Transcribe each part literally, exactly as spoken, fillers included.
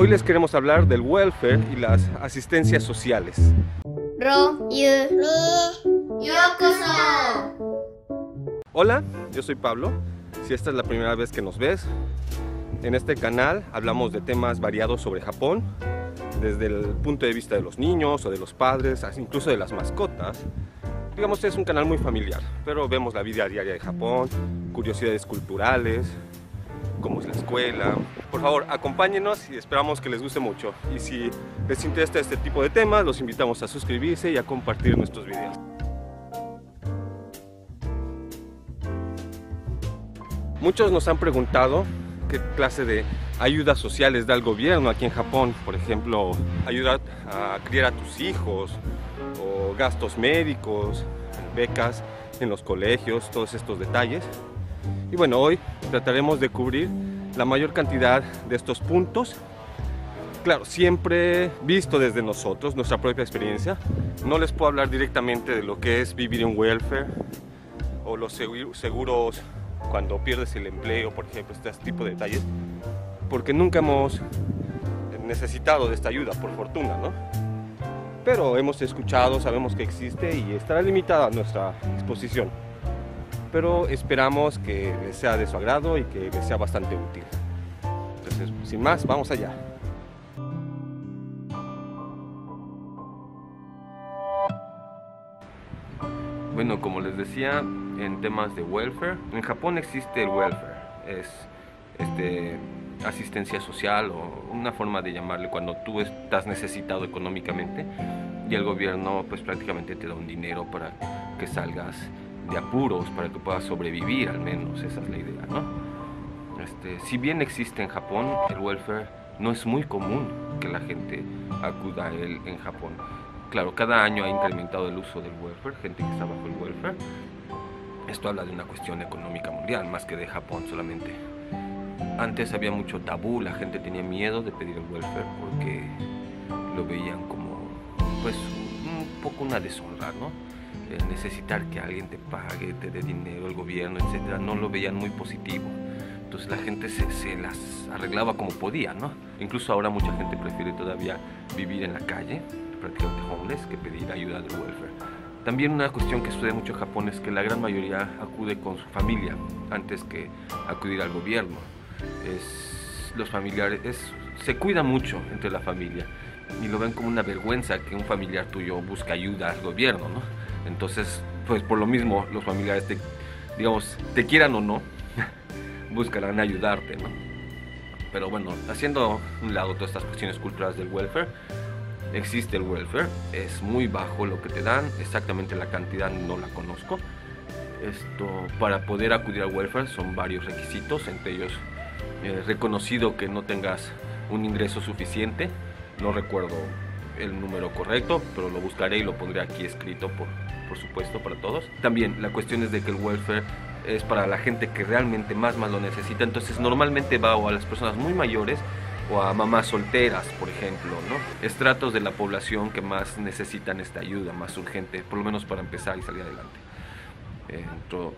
Hoy les queremos hablar del welfare y las asistencias sociales. RoYuMi. Hola, yo soy Pablo. Si esta es la primera vez que nos ves, en este canal hablamos de temas variados sobre Japón, desde el punto de vista de los niños o de los padres, incluso de las mascotas. Digamos que es un canal muy familiar, pero vemos la vida diaria de Japón, curiosidades culturales, cómo es la escuela. Por favor, acompáñenos y esperamos que les guste mucho. Y si les interesa este tipo de temas, los invitamos a suscribirse y a compartir nuestros videos. Muchos nos han preguntado qué clase de ayudas sociales da el gobierno aquí en Japón. Por ejemplo, ayuda a criar a tus hijos, o gastos médicos, becas en los colegios, todos estos detalles. Y bueno, hoy trataremos de cubrir la mayor cantidad de estos puntos. Claro, siempre visto desde nosotros, nuestra propia experiencia. No les puedo hablar directamente de lo que es vivir en welfare o los seguros cuando pierdes el empleo, por ejemplo, este tipo de detalles, porque nunca hemos necesitado de esta ayuda, por fortuna, ¿no? Pero hemos escuchado, sabemos que existe y estará limitada a nuestra exposición. Pero esperamos que les sea de su agrado y que les sea bastante útil. Entonces, sin más, vamos allá. Bueno, como les decía, en temas de welfare, en Japón existe el welfare. Es este, asistencia social o una forma de llamarle cuando tú estás necesitado económicamente y el gobierno pues prácticamente te da un dinero para que salgas de apuros, para que puedas sobrevivir, al menos esa es la idea, ¿no? Este, si bien existe en Japón, el welfare no es muy común que la gente acuda a él en Japón. Claro, cada año ha incrementado el uso del welfare, gente que está bajo el welfare. Esto habla de una cuestión económica mundial, más que de Japón solamente. Antes había mucho tabú, la gente tenía miedo de pedir el welfare porque lo veían como, pues, un poco una deshonra, ¿no? El necesitar que alguien te pague, te dé dinero, el gobierno, etcétera, no lo veían muy positivo. Entonces la gente se, se las arreglaba como podía, ¿no? Incluso ahora mucha gente prefiere todavía vivir en la calle, prácticamente homeless, que pedir ayuda del welfare. También una cuestión que sucede mucho en Japón es que la gran mayoría acude con su familia antes que acudir al gobierno. Es, los familiares es, se cuidan mucho entre la familia y lo ven como una vergüenza que un familiar tuyo busque ayuda al gobierno, ¿no? Entonces, pues por lo mismo, los familiares, te, digamos, te quieran o no, buscarán ayudarte, ¿no? Pero bueno, haciendo a un lado todas estas cuestiones culturales del welfare, existe el welfare, es muy bajo lo que te dan, exactamente la cantidad no la conozco. Esto, para poder acudir al welfare son varios requisitos, entre ellos eh, reconocido que no tengas un ingreso suficiente, no recuerdo el número correcto, pero lo buscaré y lo pondré aquí escrito, por, por supuesto, para todos. También la cuestión es de que el welfare es para la gente que realmente más más lo necesita, entonces normalmente va o a las personas muy mayores o a mamás solteras, por ejemplo, ¿no? Estratos de la población que más necesitan esta ayuda, más urgente, por lo menos para empezar y salir adelante. Dentro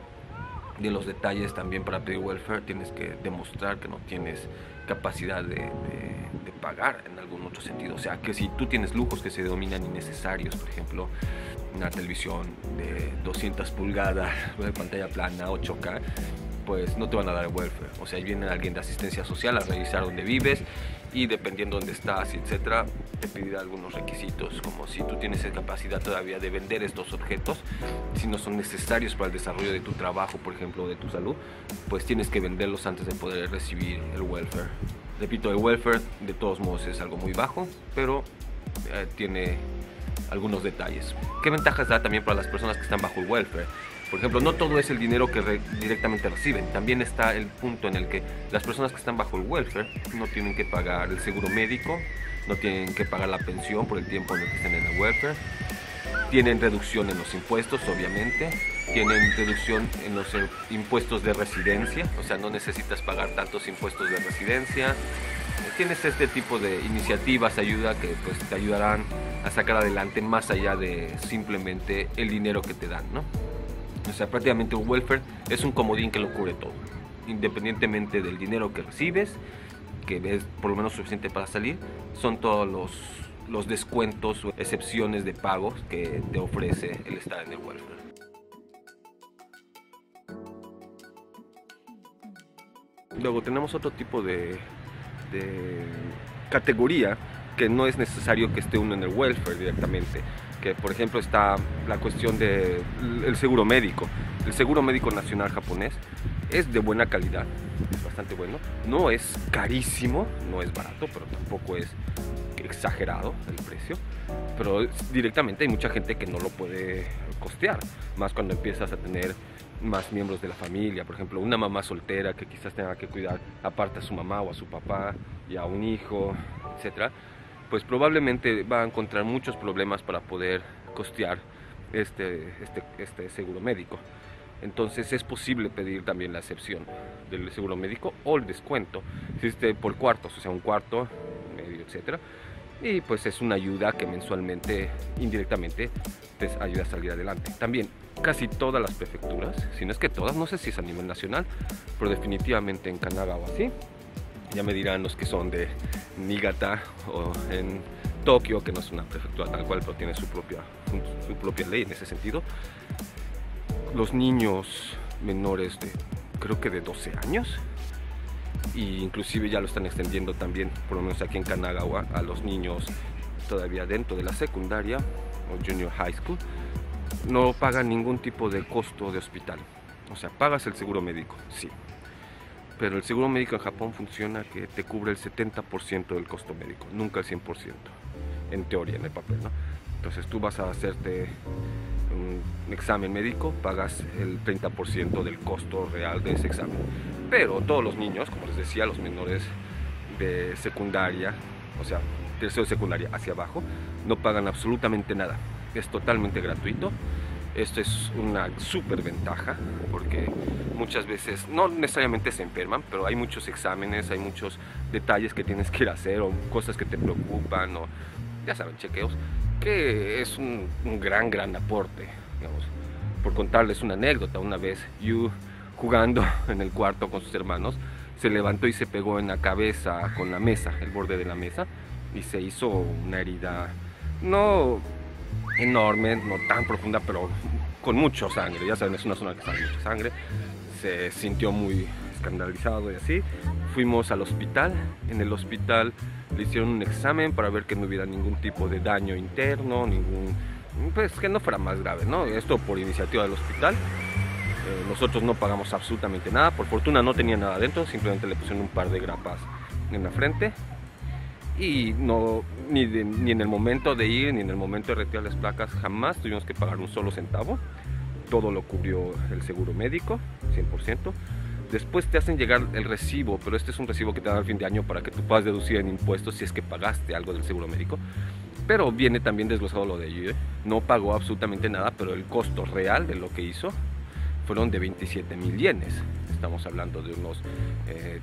de los detalles también para pedir welfare tienes que demostrar que no tienes capacidad de, de, de pagar en algún otro sentido, o sea que si tú tienes lujos que se denominan innecesarios, por ejemplo una televisión de doscientas pulgadas, una pantalla plana, ocho K, pues no te van a dar el welfare, o sea viene alguien de asistencia social a revisar dónde vives y dependiendo dónde estás, etcétera, te pedirá algunos requisitos, como si tú tienes la capacidad todavía de vender estos objetos, si no son necesarios para el desarrollo de tu trabajo, por ejemplo, de tu salud, pues tienes que venderlos antes de poder recibir el welfare. Repito, el welfare de todos modos es algo muy bajo, pero eh, tiene algunos detalles. ¿Qué ventajas da también para las personas que están bajo el welfare? Por ejemplo, no todo es el dinero que re directamente reciben. También está el punto en el que las personas que están bajo el welfare no tienen que pagar el seguro médico, no tienen que pagar la pensión por el tiempo en el que estén en el welfare, tienen reducción en los impuestos, obviamente, tienen reducción en los impuestos de residencia, o sea, no necesitas pagar tantos impuestos de residencia. Tienes este tipo de iniciativas, ayuda, que pues te ayudarán a sacar adelante más allá de simplemente el dinero que te dan, ¿no? O sea, prácticamente un welfare es un comodín que lo cubre todo, independientemente del dinero que recibes, que es por lo menos suficiente para salir, son todos los, los descuentos o excepciones de pagos que te ofrece el estar en el welfare. Luego tenemos otro tipo de, de categoría que no es necesario que esté uno en el welfare directamente, que por ejemplo está la cuestión del de seguro médico. El seguro médico nacional japonés es de buena calidad, es bastante bueno, no es carísimo, no es barato, pero tampoco es exagerado el precio, pero directamente hay mucha gente que no lo puede costear, más cuando empiezas a tener más miembros de la familia. Por ejemplo, una mamá soltera que quizás tenga que cuidar aparte a su mamá o a su papá y a un hijo, etcétera, pues probablemente va a encontrar muchos problemas para poder costear este, este, este seguro médico. Entonces es posible pedir también la excepción del seguro médico o el descuento. Existe por cuartos, o sea, un cuarto, medio, etcétera. Y pues es una ayuda que mensualmente, indirectamente, te ayuda a salir adelante. También casi todas las prefecturas, si no es que todas, no sé si es a nivel nacional, pero definitivamente en Kanagawa sí. Ya me dirán los que son de Niigata o en Tokio, que no es una prefectura tal cual, pero tiene su propia, su propia ley en ese sentido. Los niños menores de, creo que de doce años, y inclusive ya lo están extendiendo también, por lo menos aquí en Kanagawa, a los niños todavía dentro de la secundaria o junior high school, no pagan ningún tipo de costo de hospital. O sea, pagas el seguro médico, sí, pero el seguro médico en Japón funciona que te cubre el setenta por ciento del costo médico, nunca el cien por ciento, en teoría, en el papel, ¿no? Entonces tú vas a hacerte un examen médico, pagas el treinta por ciento del costo real de ese examen. Pero todos los niños, como les decía, los menores de secundaria, o sea, tercero de secundaria hacia abajo, no pagan absolutamente nada. Es totalmente gratuito. Esto es una súper ventaja porque muchas veces no necesariamente se enferman, pero hay muchos exámenes, hay muchos detalles que tienes que ir a hacer o cosas que te preocupan o ya saben, chequeos, que es un, un gran, gran aporte. Digamos, por contarles una anécdota, una vez Yu, jugando en el cuarto con sus hermanos, se levantó y se pegó en la cabeza con la mesa, el borde de la mesa, y se hizo una herida no enorme, no tan profunda, pero con mucha sangre. Ya saben, es una zona que está mucha sangre. Se sintió muy escandalizado y así. Fuimos al hospital. En el hospital le hicieron un examen para ver que no hubiera ningún tipo de daño interno, ningún, pues que no fuera más grave, ¿no? Esto por iniciativa del hospital. Eh, nosotros no pagamos absolutamente nada. Por fortuna no tenía nada adentro, simplemente le pusieron un par de grapas en la frente. Y no, ni, de, ni en el momento de ir, ni en el momento de retirar las placas, jamás tuvimos que pagar un solo centavo. Todo lo cubrió el seguro médico, cien por ciento. Después te hacen llegar el recibo, pero este es un recibo que te dan al fin de año para que tú puedas deducir en impuestos si es que pagaste algo del seguro médico. Pero viene también desglosado lo de U R. No pagó absolutamente nada, pero el costo real de lo que hizo fueron de veintisiete mil yenes. Estamos hablando de unos... Eh,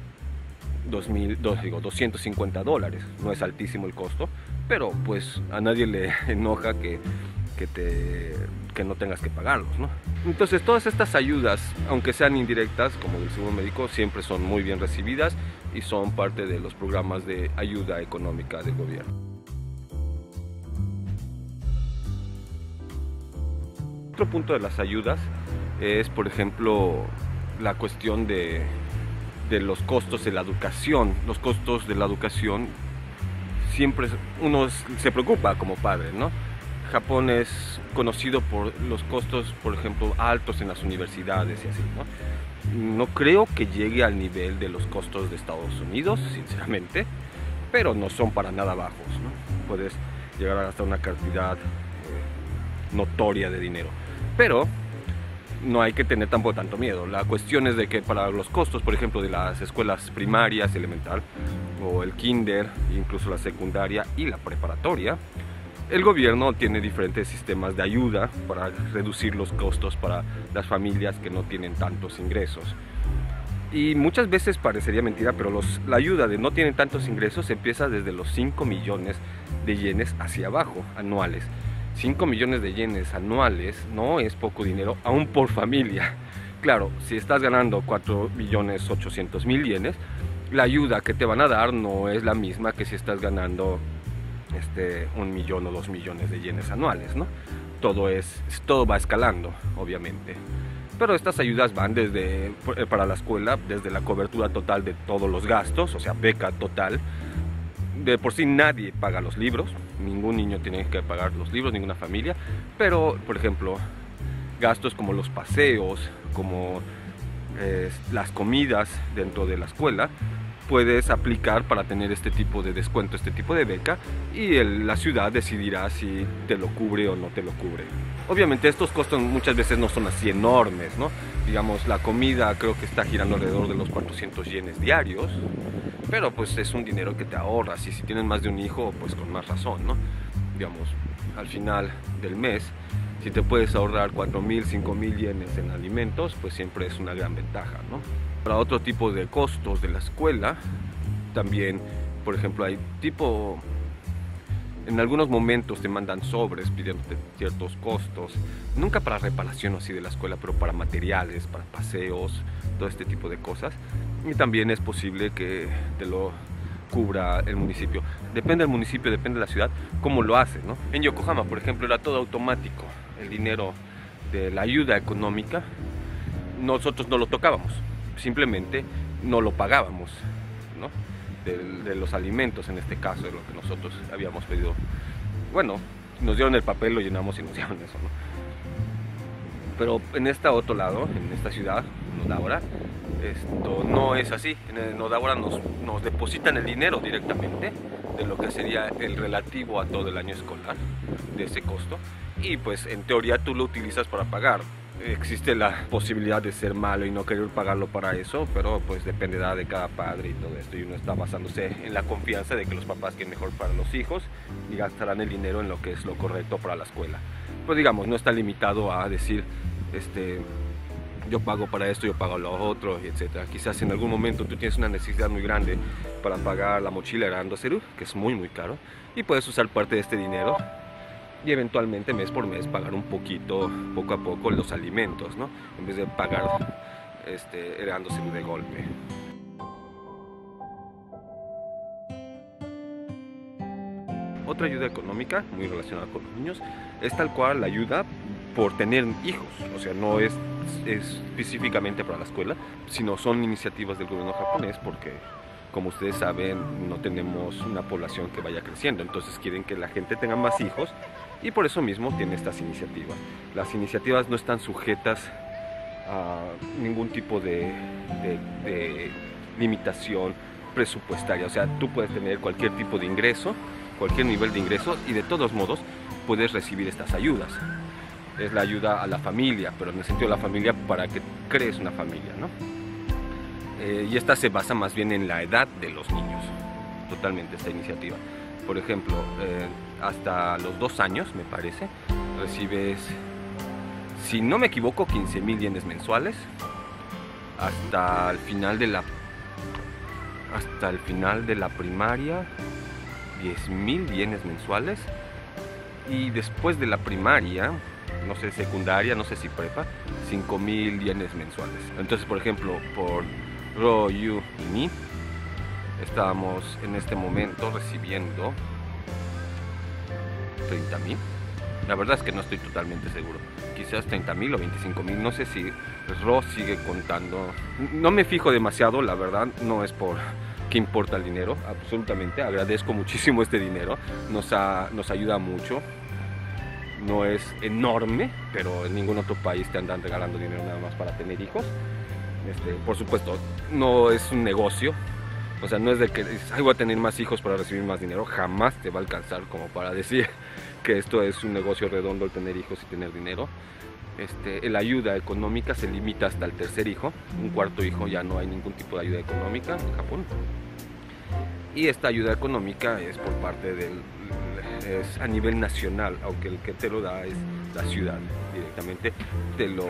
dos mil, digo, doscientos cincuenta dólares. No es altísimo el costo, pero pues a nadie le enoja que, que, te, que no tengas que pagarlos, ¿no? Entonces todas estas ayudas, aunque sean indirectas como el seguro médico, siempre son muy bien recibidas y son parte de los programas de ayuda económica del gobierno. Otro punto de las ayudas es, por ejemplo, la cuestión de de los costos de la educación. Los costos de la educación siempre uno se preocupa como padre, ¿no? Japón es conocido por los costos, por ejemplo, altos en las universidades y así, ¿no? No creo que llegue al nivel de los costos de Estados Unidos, sinceramente, pero no son para nada bajos, ¿no? Puedes llegar hasta una cantidad eh, notoria de dinero, pero no hay que tener tampoco tanto miedo. La cuestión es de que para los costos, por ejemplo, de las escuelas primarias, elemental, o el kinder, incluso la secundaria y la preparatoria, el gobierno tiene diferentes sistemas de ayuda para reducir los costos para las familias que no tienen tantos ingresos. Y muchas veces parecería mentira, pero los, la ayuda de no tienen tantos ingresos empieza desde los cinco millones de yenes hacia abajo, anuales. cinco millones de yenes anuales no es poco dinero, aún por familia. Claro, si estás ganando cuatro millones ochocientos mil yenes, la ayuda que te van a dar no es la misma que si estás ganando este, un millón o dos millones de yenes anuales, ¿no? Todo, es, todo va escalando, obviamente. Pero estas ayudas van desde, para la escuela, desde la cobertura total de todos los gastos, o sea, beca total. De por sí nadie paga los libros, ningún niño tiene que pagar los libros, ninguna familia. Pero, por ejemplo, gastos como los paseos, como eh, las comidas dentro de la escuela, puedes aplicar para tener este tipo de descuento, este tipo de beca, y el, la ciudad decidirá si te lo cubre o no te lo cubre. Obviamente estos costos muchas veces no son así enormes, ¿no? Digamos, la comida creo que está girando alrededor de los cuatrocientos yenes diarios, pero pues es un dinero que te ahorras, y si tienes más de un hijo, pues con más razón, ¿no? Digamos, al final del mes, si te puedes ahorrar cuatro mil, cinco mil yenes en alimentos, pues siempre es una gran ventaja, ¿no? Para otro tipo de costos de la escuela, también, por ejemplo, hay tipo, en algunos momentos te mandan sobres pidiéndote ciertos costos, nunca para reparación así de la escuela, pero para materiales, para paseos, todo este tipo de cosas. Y también es posible que te lo cubra el municipio. Depende del municipio, depende de la ciudad, cómo lo hace, ¿no? En Yokohama, por ejemplo, era todo automático, el dinero de la ayuda económica, nosotros no lo tocábamos. Simplemente no lo pagábamos, ¿no? De, de los alimentos, en este caso, de lo que nosotros habíamos pedido. Bueno, nos dieron el papel, lo llenamos y nos dieron eso, ¿no? Pero en este otro lado, en esta ciudad, Nodabora, esto no es así. En Nodabora nos, nos depositan el dinero directamente de lo que sería el relativo a todo el año escolar, de ese costo, y pues en teoría tú lo utilizas para pagar. Existe la posibilidad de ser malo y no querer pagarlo para eso, pero pues dependerá de cada padre y todo esto, y uno está basándose en la confianza de que los papás quieren mejor para los hijos y gastarán el dinero en lo que es lo correcto para la escuela. Pues digamos, no está limitado a decir, este, yo pago para esto, yo pago lo otro, etcétera. Quizás en algún momento tú tienes una necesidad muy grande para pagar la mochila Erando Seru, que es muy muy caro, y puedes usar parte de este dinero y eventualmente mes por mes pagar un poquito, poco a poco, los alimentos, ¿no? En vez de pagar este, heredándose de golpe. Otra ayuda económica muy relacionada con los niños es tal cual la ayuda por tener hijos, o sea, no es, es específicamente para la escuela, sino son iniciativas del gobierno japonés porque, como ustedes saben, no tenemos una población que vaya creciendo, entonces quieren que la gente tenga más hijos y por eso mismo tiene estas iniciativas. Las iniciativas no están sujetas a ningún tipo de, de, de limitación presupuestaria, o sea, tú puedes tener cualquier tipo de ingreso, cualquier nivel de ingreso, y de todos modos puedes recibir estas ayudas. Es la ayuda a la familia, pero en el sentido de la familia para que crees una familia, ¿no? Eh, y esta se basa más bien en la edad de los niños, totalmente esta iniciativa. Por ejemplo, eh, hasta los dos años, me parece, recibes, si no me equivoco, quince mil yenes mensuales hasta el final de la, hasta el final de la primaria, diez mil yenes mensuales, y después de la primaria, no sé, secundaria, no sé si prepa, cinco mil yenes mensuales. Entonces, por ejemplo, por RoYuMi estábamos en este momento recibiendo treinta mil. La verdad es que no estoy totalmente seguro. Quizás treinta mil o veinticinco mil. No sé si Ro sigue contando. No me fijo demasiado, la verdad. No es por qué importa el dinero. Absolutamente. Agradezco muchísimo este dinero. Nos, ha, nos ayuda mucho. No es enorme, pero en ningún otro país te andan regalando dinero nada más para tener hijos. Este, por supuesto, no es un negocio, o sea, no es de que ay, voy a tener más hijos para recibir más dinero, jamás te va a alcanzar como para decir que esto es un negocio redondo el tener hijos y tener dinero. Este, la ayuda económica se limita hasta el tercer hijo, un cuarto hijo ya no hay ningún tipo de ayuda económica en Japón. Y esta ayuda económica es por parte del, es a nivel nacional, aunque el que te lo da es la ciudad directamente, te lo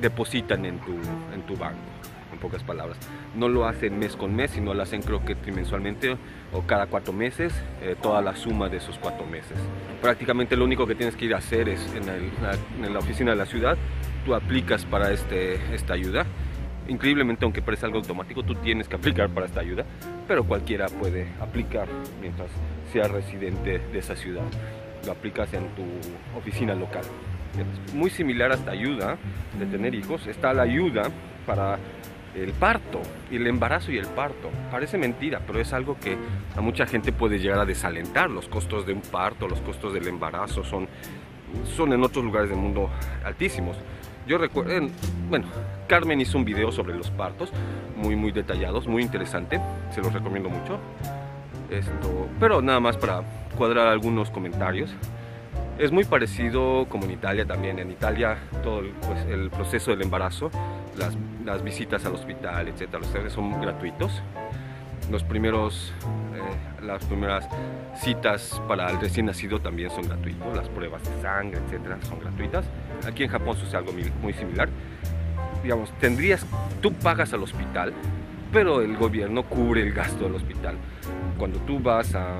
depositan en tu, en tu banco, en pocas palabras. No lo hacen mes con mes, sino lo hacen creo que trimestralmente o cada cuatro meses, eh, toda la suma de esos cuatro meses. Prácticamente lo único que tienes que ir a hacer es en, el, en la oficina de la ciudad, tú aplicas para este, esta ayuda increíblemente, aunque parece algo automático, tú tienes que aplicar para esta ayuda, pero cualquiera puede aplicar mientras sea residente de esa ciudad. Lo aplicas en tu oficina local. Muy similar a esta ayuda de tener hijos, está la ayuda para el parto, el embarazo y el parto. Parece mentira, pero es algo que a mucha gente puede llegar a desalentar. Los costos de un parto, los costos del embarazo son, son en otros lugares del mundo altísimos. Yo recuerdo, eh, bueno, Carmen hizo un video sobre los partos, muy muy detallados, muy interesante, se los recomiendo mucho. Esto, pero nada más para cuadrar algunos comentarios. Es muy parecido como en Italia también. En Italia todo el, pues, el proceso del embarazo, las, las visitas al hospital, etcétera, los servicios son gratuitos. Los primeros, eh, las primeras citas para el recién nacido también son gratuitos. Las pruebas de sangre, etcétera, son gratuitas. Aquí en Japón sucede algo muy similar. Digamos, tendrías, tú pagas al hospital, pero el gobierno cubre el gasto del hospital. Cuando tú vas a...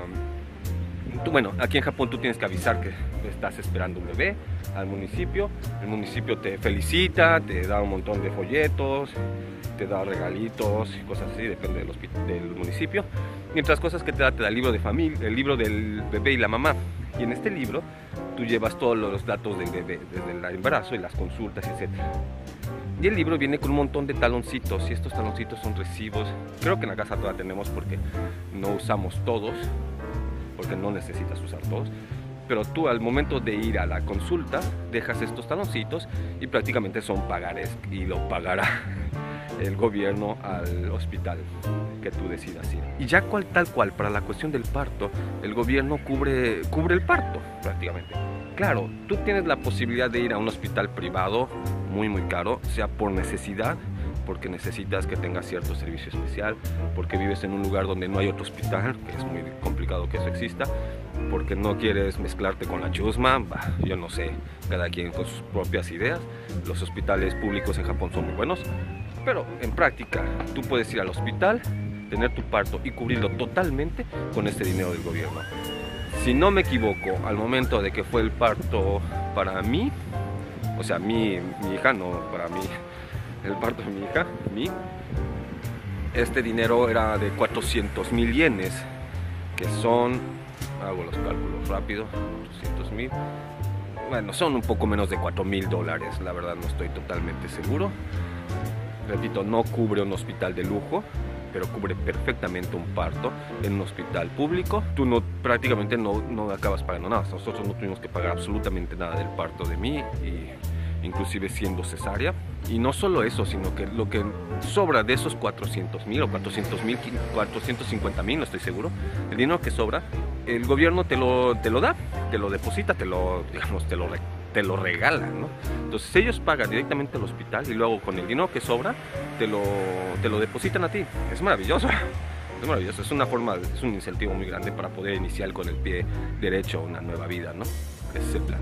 Tú, bueno, aquí en Japón tú tienes que avisar que estás esperando un bebé al municipio. El municipio te felicita, te da un montón de folletos, te da regalitos y cosas así, depende del, del municipio. Mientras cosas que te da, te da el libro de familia, el libro del bebé y la mamá. Y en este libro tú llevas todos los datos del bebé, desde el embarazo y las consultas, etcétera. Y el libro viene con un montón de taloncitos, y estos taloncitos son recibos. Creo que en la casa todavía tenemos porque no usamos todos, porque no necesitas usar todos, pero tú al momento de ir a la consulta dejas estos taloncitos y prácticamente son pagares, y lo pagará el gobierno al hospital que tú decidas ir. Y ya cual, tal cual para la cuestión del parto, el gobierno cubre, cubre el parto prácticamente. Claro, tú tienes la posibilidad de ir a un hospital privado muy muy caro, sea por necesidad, porque necesitas que tengas cierto servicio especial, porque vives en un lugar donde no hay otro hospital, que es muy complicado que eso exista, porque no quieres mezclarte con la chusma, bah, yo no sé, cada quien con sus propias ideas. Los hospitales públicos en Japón son muy buenos, pero en práctica tú puedes ir al hospital, tener tu parto y cubrirlo totalmente con este dinero del gobierno. Si no me equivoco, al momento de que fue el parto para mí, o sea, mi, mi hija, no para mí, el parto de mi hija, mí, este dinero era de cuatrocientos mil yenes, que son, hago los cálculos rápido, cuatrocientos mil, bueno, son un poco menos de cuatro mil dólares, la verdad no estoy totalmente seguro. Repito, no cubre un hospital de lujo, pero cubre perfectamente un parto en un hospital público. Tú no, prácticamente no, no acabas pagando nada. Nosotros no tuvimos que pagar absolutamente nada del parto de mí, y inclusive siendo cesárea. Y no solo eso, sino que lo que sobra de esos cuatrocientos mil o cuatrocientos mil, cuatrocientos cincuenta mil, no estoy seguro, el dinero que sobra, el gobierno te lo, te lo da, te lo deposita, te lo, digamos, te lo, te lo regala, ¿no? Entonces ellos pagan directamente al hospital y luego con el dinero que sobra te lo, te lo depositan a ti. Es maravilloso. Es maravilloso, es una forma, es un incentivo muy grande para poder iniciar con el pie derecho una nueva vida, ¿no? Ese es el plan.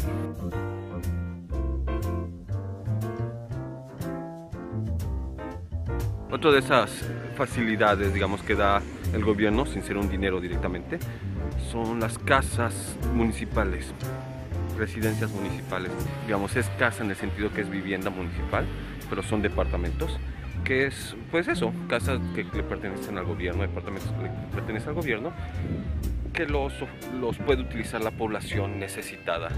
Otra de esas facilidades, digamos, que da el gobierno, sin ser un dinero directamente, son las casas municipales, residencias municipales. Digamos, es casa en el sentido que es vivienda municipal, pero son departamentos, que es, pues eso, casas que le pertenecen al gobierno, departamentos que le pertenecen al gobierno, que los, los puede utilizar la población necesitada.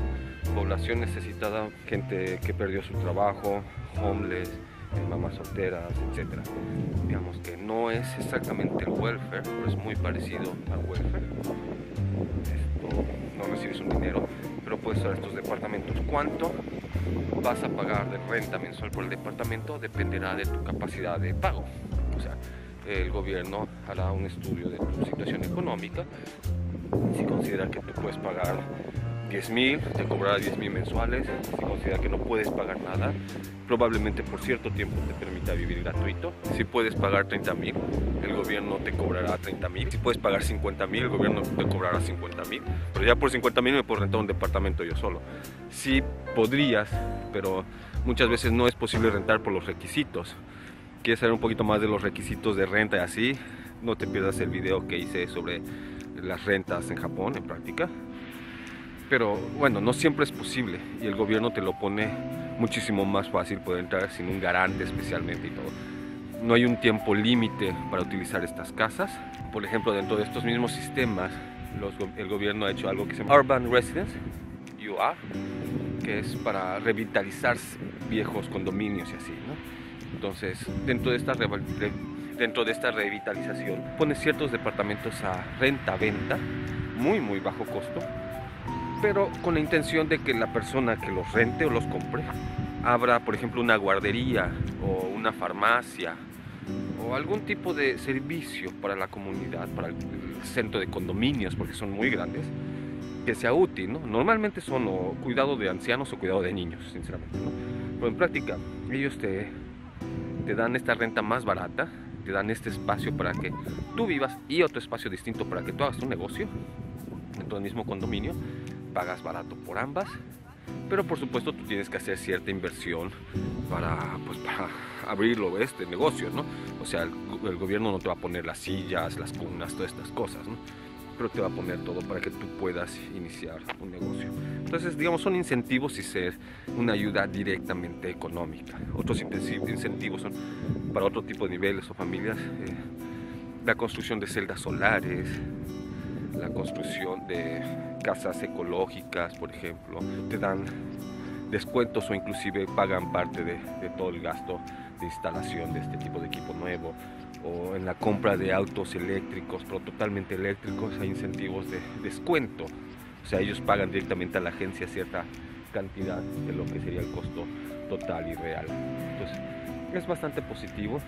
Población necesitada, gente que perdió su trabajo, homeless, mamás solteras, etcétera. Digamos que no es exactamente el welfare, pero es muy parecido al welfare. Esto, no recibes un dinero, pero puedes usar estos departamentos. ¿Cuánto vas a pagar de renta mensual por el departamento? Dependerá de tu capacidad de pago. O sea, el gobierno hará un estudio de tu situación económica. Si considera que tú puedes pagar diez mil, te cobrará diez mil mensuales. Si considera que no puedes pagar nada, probablemente por cierto tiempo te permita vivir gratuito. Si puedes pagar treinta mil, el gobierno te cobrará treinta mil. Si puedes pagar cincuenta mil, el gobierno te cobrará cincuenta mil. Pero ya por cincuenta mil me puedo rentar un departamento yo solo. Sí podrías, pero muchas veces no es posible rentar por los requisitos. ¿Quieres saber un poquito más de los requisitos de renta y así? No te pierdas el video que hice sobre las rentas en Japón en práctica. Pero bueno, no siempre es posible y el gobierno te lo pone muchísimo más fácil poder entrar sin un garante especialmente y todo. no hay un tiempo límite para utilizar estas casas. Por ejemplo, dentro de estos mismos sistemas, los, el gobierno ha hecho algo que se llama Urban Residence, U R, que es para revitalizar viejos condominios y así, ¿no? Entonces, dentro de esta dentro de esta revitalización, pone ciertos departamentos a renta-venta, muy muy bajo costo, pero con la intención de que la persona que los rente o los compre abra, por ejemplo, una guardería o una farmacia o algún tipo de servicio para la comunidad, para el centro de condominios, porque son muy grandes, que sea útil, ¿no? Normalmente son o cuidado de ancianos o cuidado de niños, sinceramente, ¿no? Pero en práctica, ellos te, te dan esta renta más barata, te dan este espacio para que tú vivas y otro espacio distinto para que tú hagas un negocio dentro del mismo condominio, pagas barato por ambas, pero por supuesto tú tienes que hacer cierta inversión para, pues, para abrirlo, este negocio, ¿no? O sea, el, el gobierno no te va a poner las sillas, las cunas, todas estas cosas, ¿no? Pero te va a poner todo para que tú puedas iniciar un negocio. Entonces, digamos, son incentivos y ser una ayuda directamente económica. Otros incentivos son para otro tipo de niveles o familias, eh, la construcción de celdas solares, la construcción de casas ecológicas, por ejemplo. Te dan descuentos o inclusive pagan parte de, de todo el gasto de instalación de este tipo de equipo nuevo, o en la compra de autos eléctricos, pero totalmente eléctricos, hay incentivos de descuento. O sea, ellos pagan directamente a la agencia cierta cantidad de lo que sería el costo total y real. Entonces, es bastante positivo,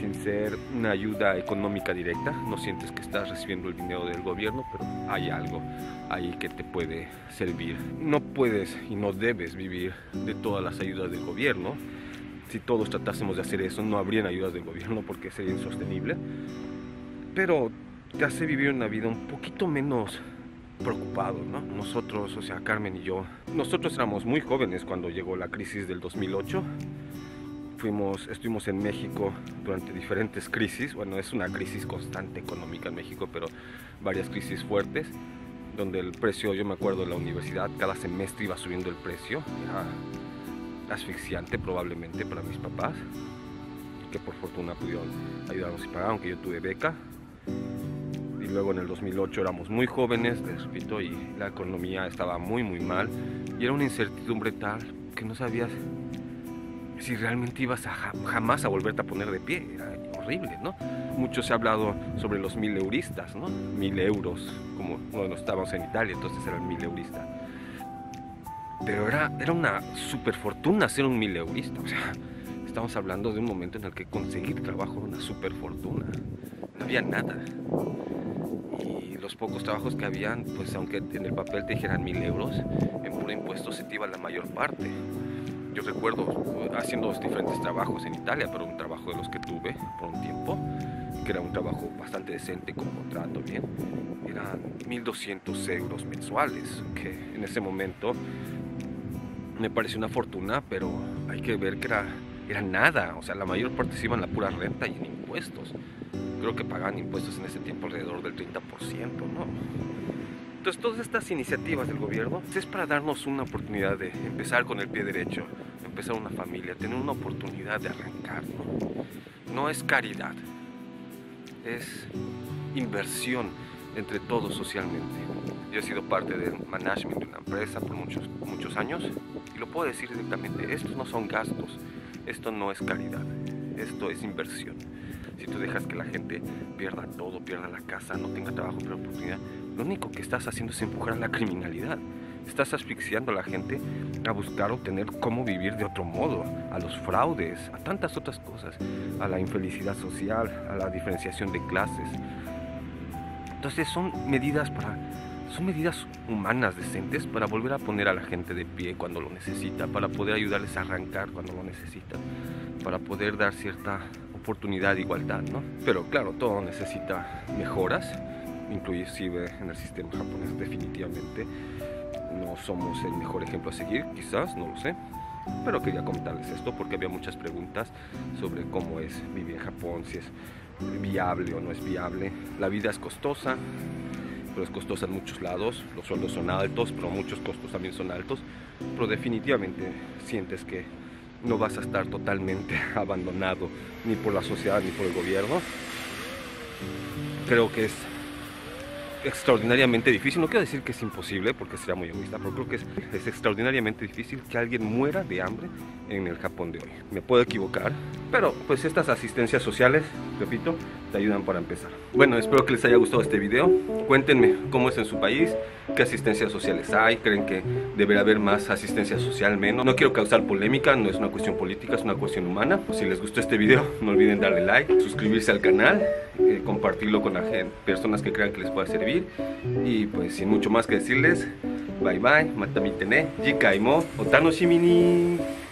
sin ser una ayuda económica directa. No sientes que estás recibiendo el dinero del gobierno, pero hay algo ahí que te puede servir. No puedes y no debes vivir de todas las ayudas del gobierno. Si todos tratásemos de hacer eso, no habrían ayudas del gobierno porque sería insostenible, pero te hace vivir una vida un poquito menos preocupado, ¿no? Nosotros, o sea, Carmen y yo, nosotros éramos muy jóvenes cuando llegó la crisis del dos mil ocho. Fuimos, estuvimos en México durante diferentes crisis. Bueno, es una crisis constante económica en México, pero varias crisis fuertes, donde el precio, yo me acuerdo de la universidad, cada semestre iba subiendo el precio. Era asfixiante probablemente para mis papás, que por fortuna pudieron ayudarnos y pagar, aunque yo tuve beca. Y luego en el dos mil ocho éramos muy jóvenes, les repito, y la economía estaba muy muy mal, y era una incertidumbre tal que no sabías si realmente ibas a jamás a volverte a poner de pie. Era horrible, ¿no? Mucho se ha hablado sobre los mil euristas, ¿no? Mil euros, como bueno, estábamos en Italia, entonces eran mil euristas. Pero era, era una super fortuna ser un mileurista. O sea, estamos hablando de un momento en el que conseguir trabajo era una super fortuna. No había nada. Y los pocos trabajos que habían, pues aunque en el papel te dijeran mil euros, en puro impuesto se te iba la mayor parte. Yo recuerdo haciendo los diferentes trabajos en Italia, pero un trabajo de los que tuve por un tiempo, que era un trabajo bastante decente, con contrato bien, eran mil doscientos euros mensuales, que en ese momento me pareció una fortuna, pero hay que ver que era, era nada. O sea, la mayor parte se iba en la pura renta y en impuestos. Creo que pagaban impuestos en ese tiempo alrededor del treinta por ciento, ¿no? Entonces, todas estas iniciativas del gobierno es para darnos una oportunidad de empezar con el pie derecho, empezar una familia, tener una oportunidad de arrancar, ¿no? No es caridad, es inversión entre todos socialmente. Yo he sido parte del management de una empresa por muchos, muchos años, y lo puedo decir directamente, estos no son gastos, esto no es caridad, esto es inversión. Si tú dejas que la gente pierda todo, pierda la casa, no tenga trabajo, pierda oportunidad, lo único que estás haciendo es empujar a la criminalidad. Estás asfixiando a la gente a buscar obtener cómo vivir de otro modo, a los fraudes, a tantas otras cosas, a la infelicidad social, a la diferenciación de clases. Entonces son medidas para, son medidas humanas decentes para volver a poner a la gente de pie cuando lo necesita, para poder ayudarles a arrancar cuando lo necesitan, para poder dar cierta oportunidad de igualdad, ¿no? Pero claro, todo necesita mejoras, inclusive en el sistema japonés definitivamente. No somos el mejor ejemplo a seguir, quizás, no lo sé, pero quería comentarles esto porque había muchas preguntas sobre cómo es vivir en Japón, si es viable o no es viable. La vida es costosa, pero es costosa en muchos lados, los sueldos son altos, pero muchos costos también son altos, pero definitivamente sientes que no vas a estar totalmente abandonado ni por la sociedad ni por el gobierno. Creo que es extraordinariamente difícil, no quiero decir que es imposible porque sería muy egoísta, pero creo que es, es extraordinariamente difícil que alguien muera de hambre en el Japón de hoy. Me puedo equivocar, pero pues estas asistencias sociales, repito, te ayudan para empezar. Bueno, espero que les haya gustado este video. Cuéntenme cómo es en su país, qué asistencias sociales hay, creen que deberá haber más asistencia social, menos. No quiero causar polémica, no es una cuestión política, es una cuestión humana. Si les gustó este video, no olviden darle like, suscribirse al canal, eh, compartirlo con la gente, personas que crean que les pueda servir. Y pues sin mucho más que decirles, bye bye, mata mi tene, jikai mo o tanoshimi ni.